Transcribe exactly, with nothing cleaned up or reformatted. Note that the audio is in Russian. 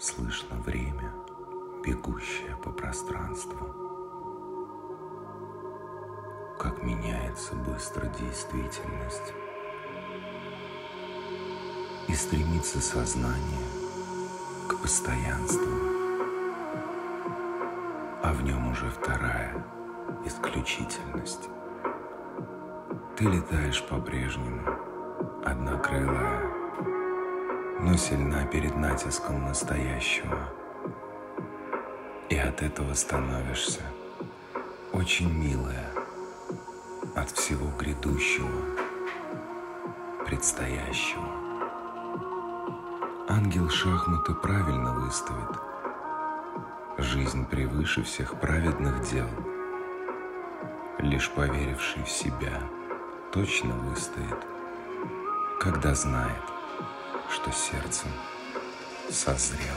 слышно время, бегущее по пространству. Как меняется быстро действительность. И стремится сознание к постоянству. А в нем уже вторая исключительность. Ты летаешь по-прежнему, однокрылая, но сильна перед натиском настоящего. И от этого становишься очень милая от всего грядущего, предстоящего. Ангел шахматы правильно выставит. Жизнь превыше всех праведных дел. Лишь поверивший в себя точно выстоит, когда знает, что сердцем созрел.